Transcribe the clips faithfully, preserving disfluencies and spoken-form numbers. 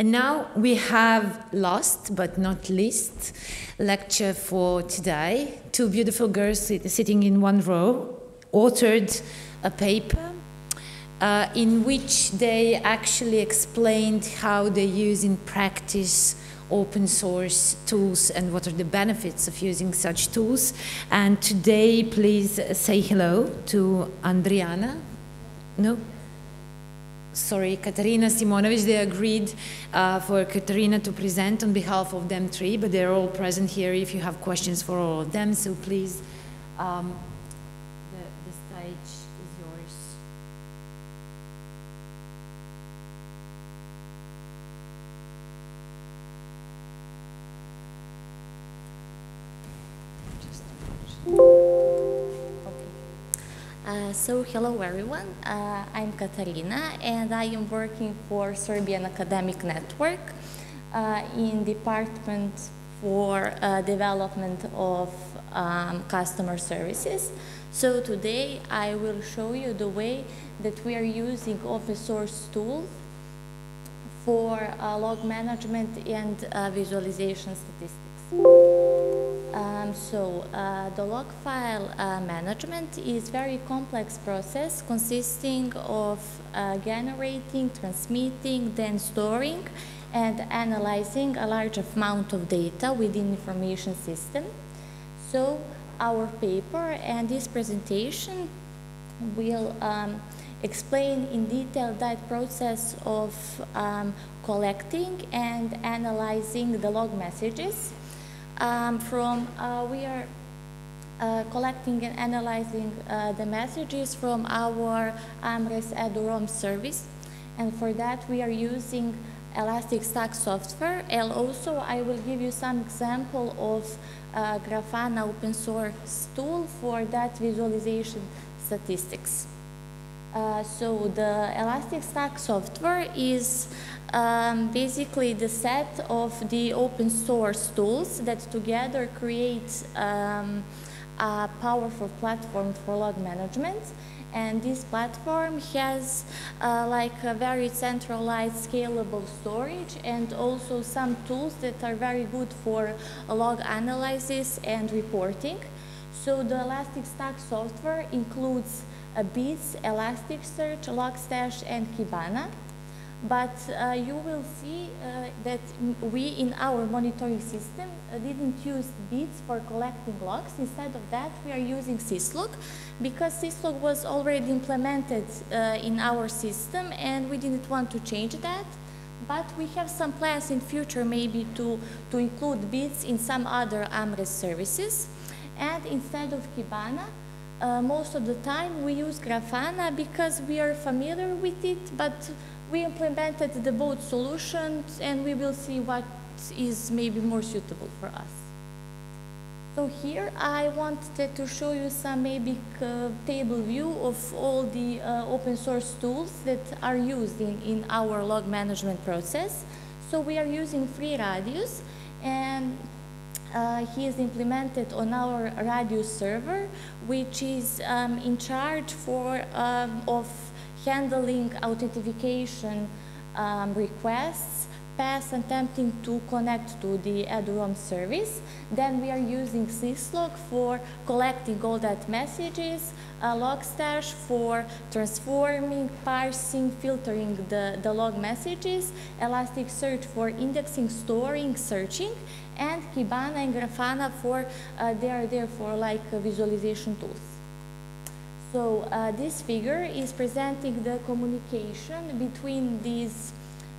And now we have last but not least lecture for today. Two beautiful girls sitting in one row authored a paper uh, in which they actually explained how they use in practice open source tools and what are the benefits of using such tools. And today, please say hello to Andriana. No? Sorry, Katarina Simonović. They agreed uh, for Katarina to present on behalf of them three, but they're all present here if you have questions for all of them. So please, um, the, the stage is yours. Uh, so, hello everyone, uh, I'm Katarina and I am working for Serbian Academic Network uh, in Department for uh, Development of um, Customer Services. So today I will show you the way that we are using open source tools for uh, log management and uh, visualization statistics. Um, so uh, the log file uh, management is a very complex process consisting of uh, generating, transmitting, then storing and analyzing a large amount of data within information system. So our paper and this presentation will um, explain in detail that process of um, collecting and analyzing the log messages. Um, from uh, we are uh, collecting and analyzing uh, the messages from our AMRES eduroam service, and for that we are using Elastic Stack software. And also I will give you some example of uh, Grafana open source tool for that visualization statistics. Uh, so the Elastic Stack software is um, basically the set of the open source tools that together create um, a powerful platform for log management. And this platform has uh, like a very centralized scalable storage and also some tools that are very good for log analysis and reporting. So the Elastic Stack software includes Uh, Beats, Elasticsearch, Logstash and Kibana, but uh, you will see uh, that we in our monitoring system uh, didn't use Beats for collecting logs. Instead of that we are using Syslog, because Syslog was already implemented uh, in our system and we didn't want to change that, but we have some plans in future maybe to, to include Beats in some other AMRES services. And instead of Kibana, Uh, most of the time we use Grafana because we are familiar with it, but we implemented the both solutions and we will see what is maybe more suitable for us. So here I wanted to show you some maybe uh, table view of all the uh, open source tools that are used in, in our log management process. So we are using FreeRadius, and Uh, he is implemented on our Radius server, which is um, in charge for, um, of handling authentication um, requests, pass attempting to connect to the eduroam service. Then we are using Syslog for collecting all that messages, uh, Logstash for transforming, parsing, filtering the, the log messages, Elasticsearch for indexing, storing, searching, and Kibana and Grafana for, uh, they are there for like uh, visualization tools. So uh, this figure is presenting the communication between these,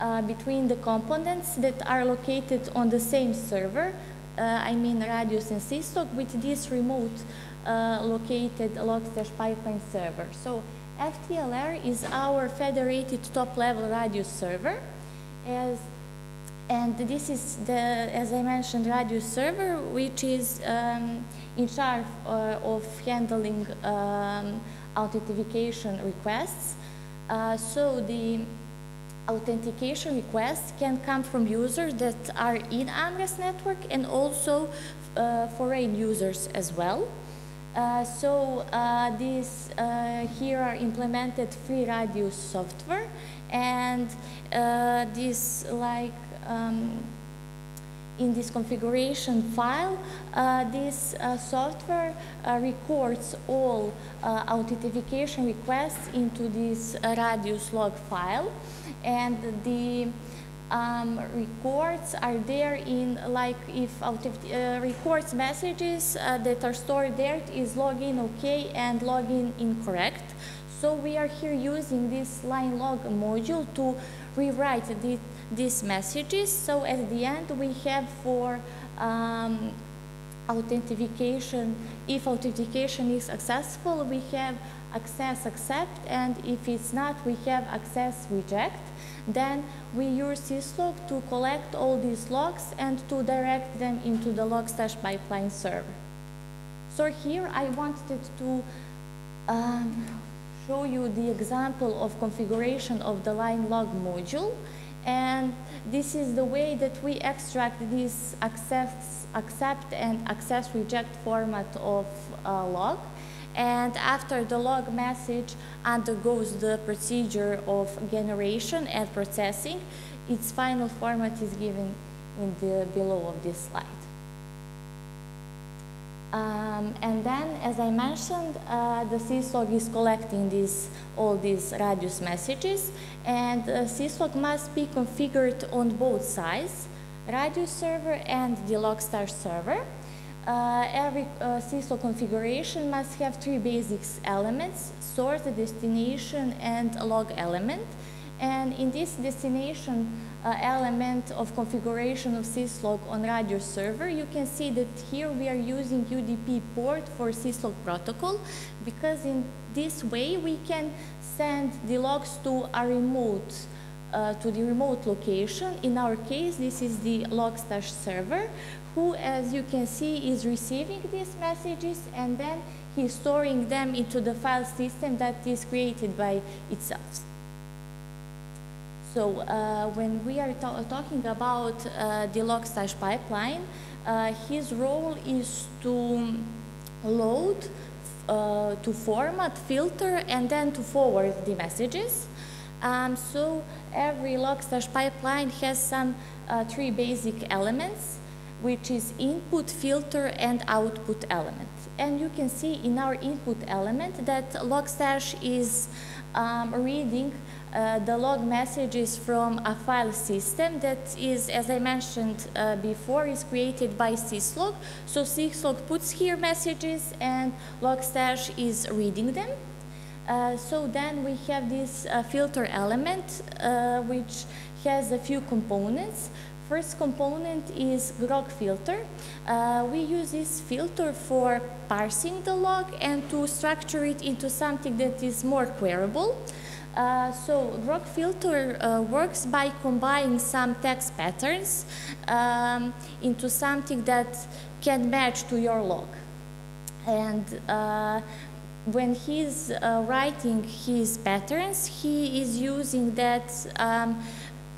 uh, between the components that are located on the same server, uh, I mean Radius and Syslog, with this remote uh, located Logstash pipeline server. So F T L R is our federated top-level Radius server, as and this is the, as I mentioned, Radius server, which is um, in charge uh, of handling um, authentication requests. Uh, so the authentication requests can come from users that are in AMRES network and also uh, foreign users as well. Uh, so uh, this uh, here are implemented FreeRadius software, and uh, this like um, in this configuration file, uh, this uh, software uh, records all uh, authentication requests into this uh, radius log file, and the Um, records are there in, like, if out of uh, records messages uh, that are stored there is login okay and login incorrect. So we are here using this line log module to rewrite the, these messages. So at the end we have for um, authentication, if authentication is successful, we have access accept, and if it's not, we have access reject. Then we use Syslog to collect all these logs and to direct them into the Logstash pipeline server. So here I wanted to um, show you the example of configuration of the line log module, and this is the way that we extract this access accept and access reject format of uh, log. And after the log message undergoes the procedure of generation and processing, its final format is given in the below of this slide. Um, and then, as I mentioned, uh, the Syslog is collecting these, all these radius messages, and uh, Syslog must be configured on both sides, radius server and the Logstash server. Uh, every uh, Syslog configuration must have three basic elements: source, destination, and log element. And in this destination uh, element of configuration of Syslog on Radius server, you can see that here we are using U D P port for Syslog protocol, because in this way we can send the logs to a remote uh, to the remote location. In our case, this is the Logstash server, who, as you can see, is receiving these messages and then he's storing them into the file system that is created by itself. So uh, when we are ta talking about uh, the Logstash pipeline, uh, his role is to load, uh, to format, filter, and then to forward the messages. Um, so every Logstash pipeline has some uh, three basic elements, which is input, filter, and output element. And you can see in our input element that Logstash is um, reading uh, the log messages from a file system that is, as I mentioned uh, before, is created by Syslog. So Syslog puts here messages and Logstash is reading them. Uh, so then we have this uh, filter element, uh, which has a few components. First component is Grok filter. Uh, we use this filter for parsing the log and to structure it into something that is more queryable. Uh, so Grok filter uh, works by combining some text patterns um, into something that can match to your log. And uh, when he's uh, writing his patterns, he is using that um,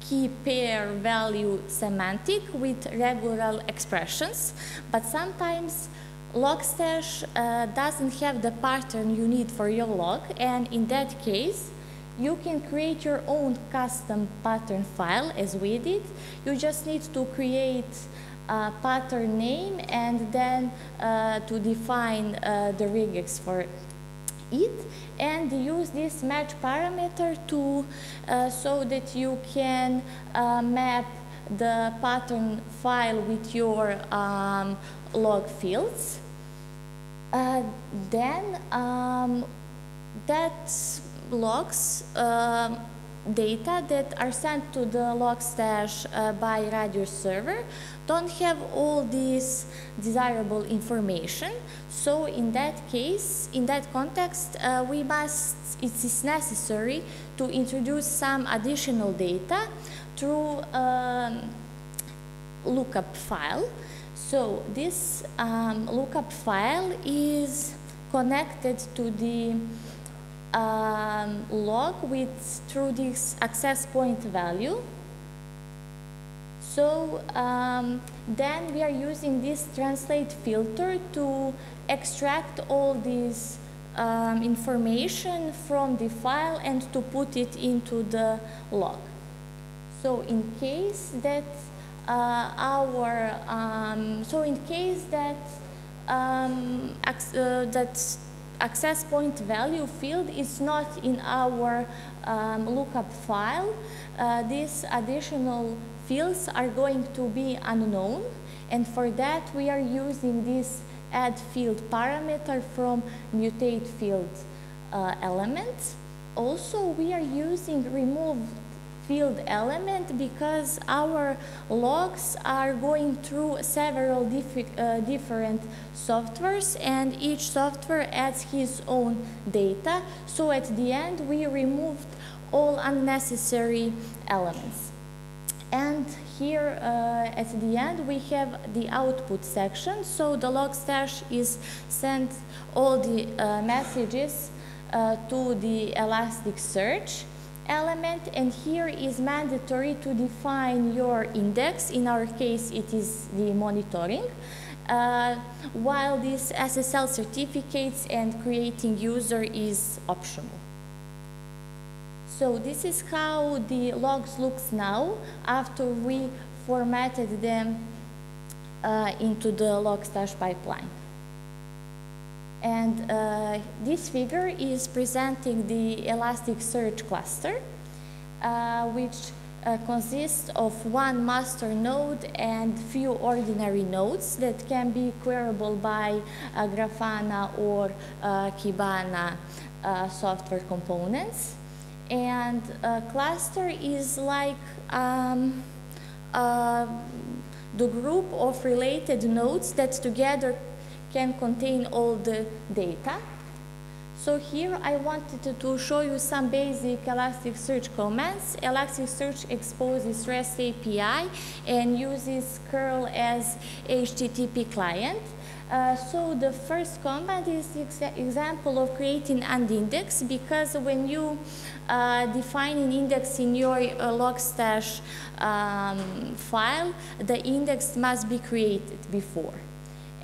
key pair value semantic with regular expressions, but sometimes Logstash uh, doesn't have the pattern you need for your log, and in that case you can create your own custom pattern file as we did. You just need to create a pattern name and then uh, to define uh, the regex for it, and use this match parameter to uh, so that you can uh, map the pattern file with your um, log fields. Uh, then um, that logs uh, data that are sent to the Logstash uh, by Radius server don't have all this desirable information. So in that case, in that context, uh, we must, it is necessary to introduce some additional data through a lookup file. So this um, lookup file is connected to the Um, log with through this access point value. So um, then we are using this translate filter to extract all these um, information from the file and to put it into the log. So in case that uh, our um, so in case that um, uh, that access point value field is not in our um, lookup file, uh, these additional fields are going to be unknown, and for that we are using this add field parameter from mutate field uh, element. Also, we are using remove field element because our logs are going through several uh, different softwares, and each software adds his own data. So at the end, we removed all unnecessary elements. And here uh, at the end, we have the output section. So the Logstash is sent all the uh, messages uh, to the Elasticsearch element, and here is mandatory to define your index. In our case, it is the monitoring, uh, while this S S L certificates and creating user is optional. So this is how the logs looks now after we formatted them uh, into the Logstash pipeline. And uh, this figure is presenting the Elasticsearch cluster, uh, which uh, consists of one master node and few ordinary nodes that can be queryable by uh, Grafana or uh, Kibana uh, software components. And a cluster is like um, uh, the group of related nodes that together can contain all the data. So here I wanted to show you some basic Elasticsearch commands. Elasticsearch exposes REST A P I and uses curl as H T T P client. Uh, so the first command is the exa example of creating an index, because when you uh, define an index in your uh, Logstash um, file, the index must be created before.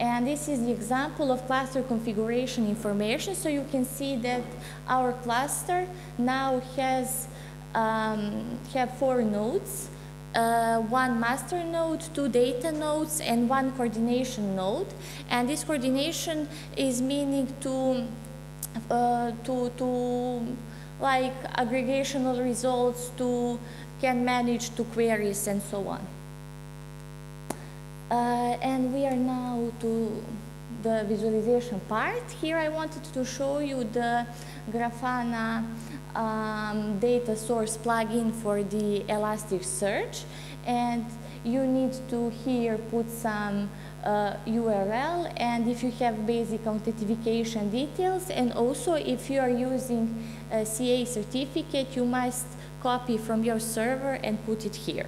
And this is the example of cluster configuration information. So you can see that our cluster now has um, have four nodes, uh, one master node, two data nodes, and one coordination node. And this coordination is meaning to uh, to to like aggregational results to can manage to queries and so on. Uh, and we are now to the visualization part. Here I wanted to show you the Grafana um, data source plugin for the Elasticsearch, and you need to here put some uh, U R L, and if you have basic authentication details, and also if you are using a C A certificate, you must copy from your server and put it here.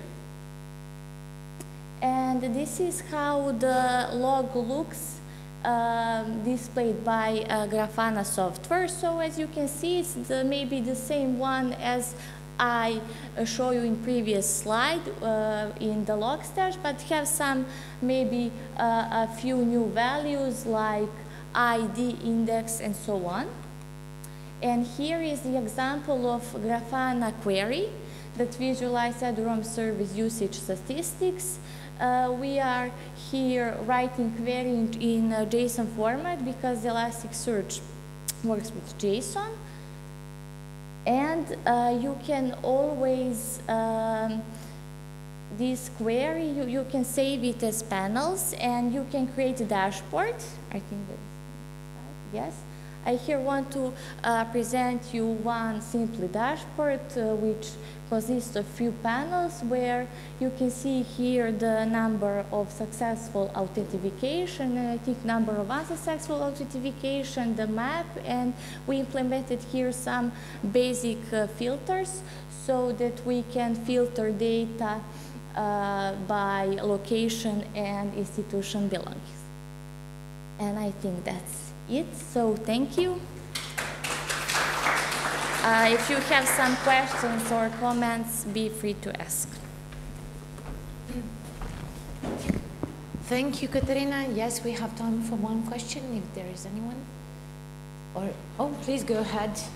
And this is how the log looks uh, displayed by uh, Grafana software. So as you can see, it's the, maybe the same one as I uh, show you in previous slide uh, in the Logstash, but have some maybe uh, a few new values like I D, index, and so on. And here is the example of Grafana query that visualizes eduroam service usage statistics. Uh, we are here writing query in, in uh, JSON format because Elasticsearch works with JSON. And uh, you can always, um, this query, you, you can save it as panels, and you can create a dashboard. I think that's, yes. I here want to uh, present you one simple dashboard uh, which consists of few panels where you can see here the number of successful authentication, and I think number of unsuccessful authentication, the map, and we implemented here some basic uh, filters so that we can filter data uh, by location and institution belongings. And I think that's it, so thank you. Uh, if you have some questions or comments, be free to ask. Thank you, Katarina. Yes, we have time for one question, if there is anyone. Or, oh, please go ahead. Just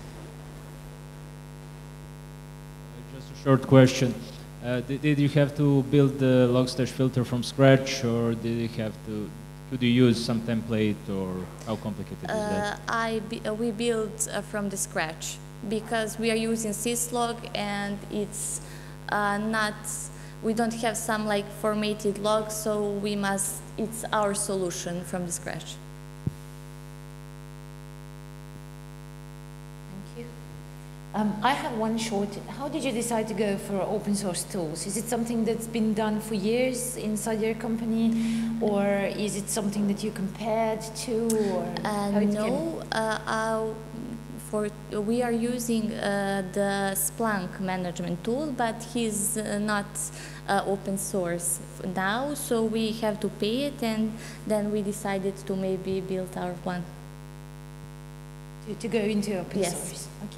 a short question. Uh, did, did you have to build the Logstash filter from scratch, or did you have to, could you use some template, or how complicated uh, is that? I be, uh, we built uh, from the scratch, because we are using Syslog, and it's uh, not, we don't have some like formatted log, so we must, it's our solution from the scratch. Um, I have one short. How did you decide to go for open source tools? Is it something that's been done for years inside your company, or is it something that you compared to? Or uh, no, uh, our, for we are using uh, the Splunk management tool, but he's uh, not uh, open source now, so we have to pay it, and then we decided to maybe build our one. To, to go into open yes. source. Okay.